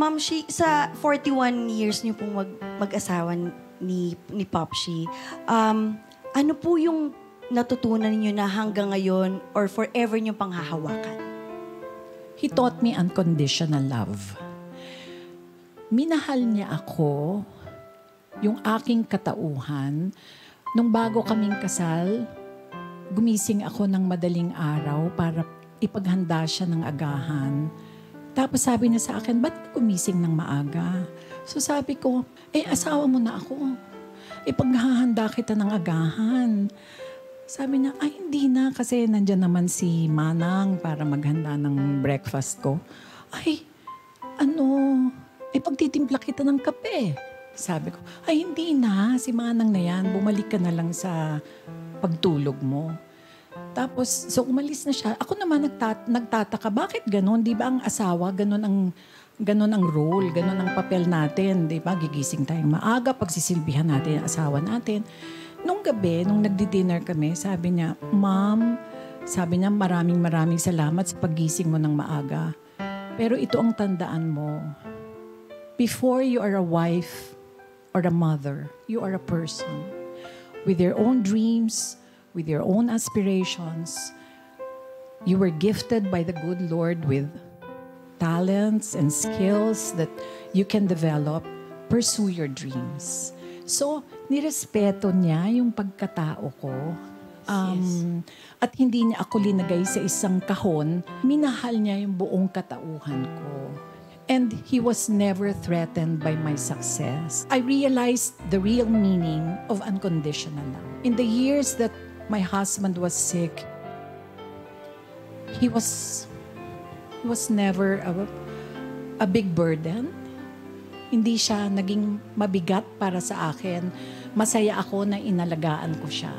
Ma'am, sa 41 years niyo pong mag-asawa ni Popshi, ano po yung natutunan niyo na hanggang ngayon or forever niyo pang hahawakan? He taught me unconditional love. Minahal niya ako, yung aking katauhan. Nung bago kaming kasal, gumising ako ng madaling araw para ipaghanda siya ng agahan. Tapos sabi niya sa akin, ba't gumising ng maaga? So sabi ko, eh asawa mo na ako. Ipaghahanda kita ng agahan. Sabi niya, ay hindi na kasi nandyan naman si Manang para maghanda ng breakfast ko. Ay, ipagtitimpla kita ng kape. Sabi ko, ay hindi na, si Manang na yan. Bumalik ka na lang sa pagtulog mo. Tapos, so umalis na siya. Ako naman nagtataka, bakit ganun? Di ba ang asawa, ganun ang role, ganun ang papel natin. Di ba, gigising tayong maaga, pagsisilbihan natin ang asawa natin. Nung gabi, nung nagdi-dinner kami, sabi niya, Ma'am, sabi niya, maraming salamat sa paggising mo ng maaga. Pero ito ang tandaan mo. Before you are a wife or a mother, you are a person with your own dreams, with your own aspirations. You were gifted by the good Lord with talents and skills that you can develop. Pursue your dreams. So, nirespeto niya yung pagkatao ko. At hindi niya ako linagay sa isang kahon. Minahal niya yung buong katauhan ko. And he was never threatened by my success. I realized the real meaning of unconditional love. In the years that my husband was sick, he was never a big burden. Hindi siya naging mabigat para sa akin. Masaya ako na inalagaan ko siya.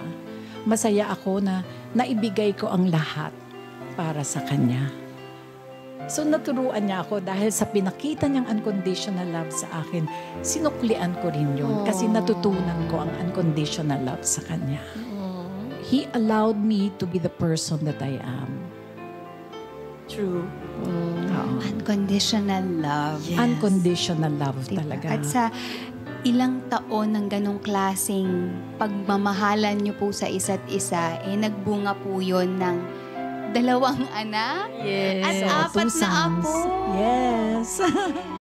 Masaya ako na naibigay ko ang lahat para sa kanya. So naturuan niya ako dahil sa pinakita niyang unconditional love sa akin, sinuklian ko rin yun. Aww. Kasi natutunan ko ang unconditional love sa kanya. Aww. He allowed me to be the person that I am. True. Unconditional love. Yes. Unconditional love, diba? Talaga. At sa ilang taon ng ganong klaseng pagmamahalan niyo po sa isa't isa, eh nagbunga po yun ng dalawang anak. Yes. At 2 sons. 4 na apo. Yes.